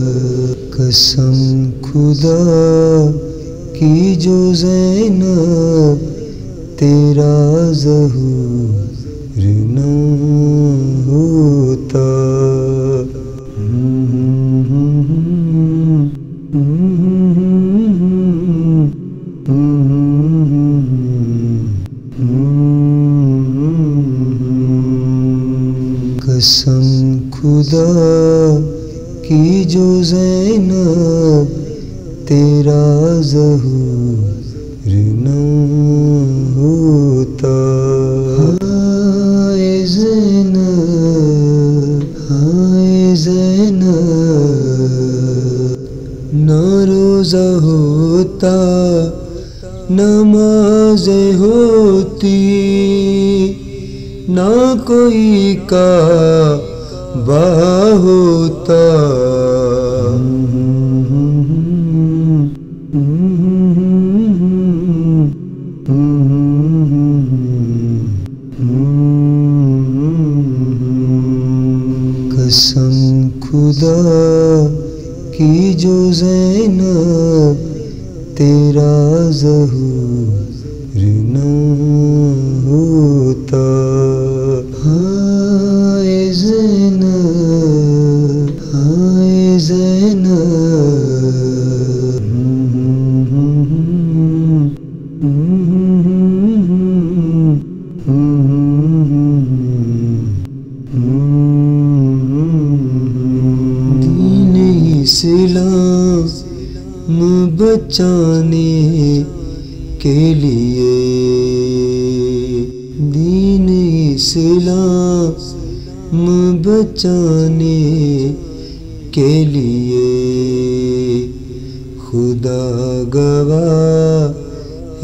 कसम खुदा की जो ज़ैनब तेरा ज़हूर ना होता। कसम खुदा की जो ज़ैनब तेरा ज़हूर ना होता। हाय ज़ैनब ना रोज़ा होता नमाज़ होती, ना कोई का बाबा होता। कसम खुदा की जो ज़ैनब तेरा ज़हूर ना होता। इस्लाम बचाने के लिए, दीन इस्लाम बचाने के लिए खुदा गवाह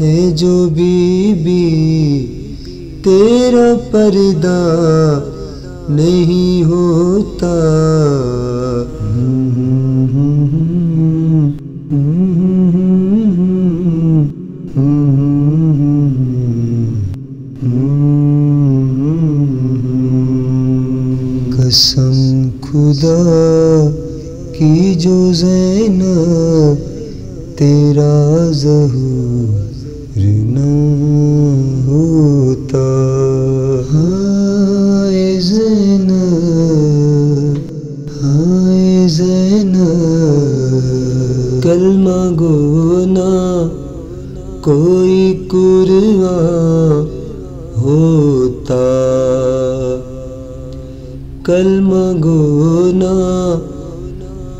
है जो बीबी तेरा पर्दा नहीं होता। कसम खुदा की जो ज़ैनब तेरा ज़हूर ना होता। हाय ज़ैनब कलमा गो ना कोई कुरवा होता, कलमा गो ना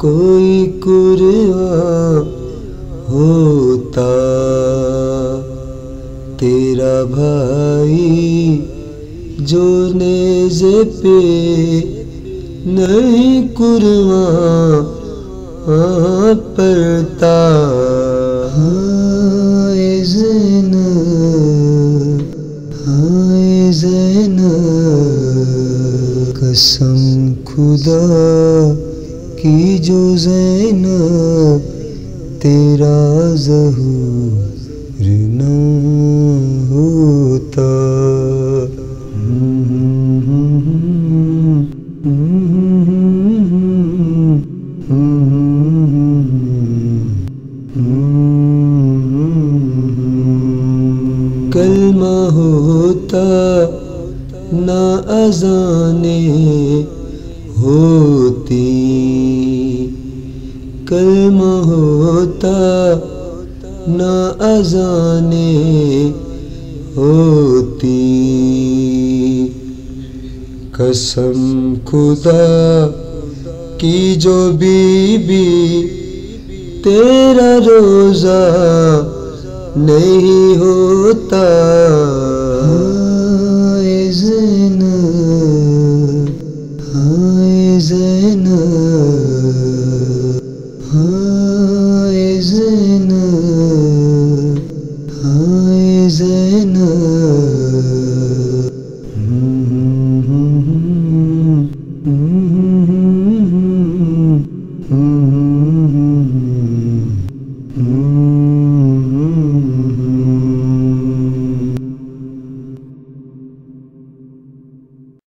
कोई कुरवा होता। तेरा भाई जो नेज़े पे नहीं कुरवा पड़ता। कसम खुदा की जो ज़ैनब तेरा ज़हूर ना होता। कलमा होता ना अज़ाने होती, कलमा होता ना अज़ाने होती। कसम खुदा की जो बीबी तेरा रोज़ा नहीं होता।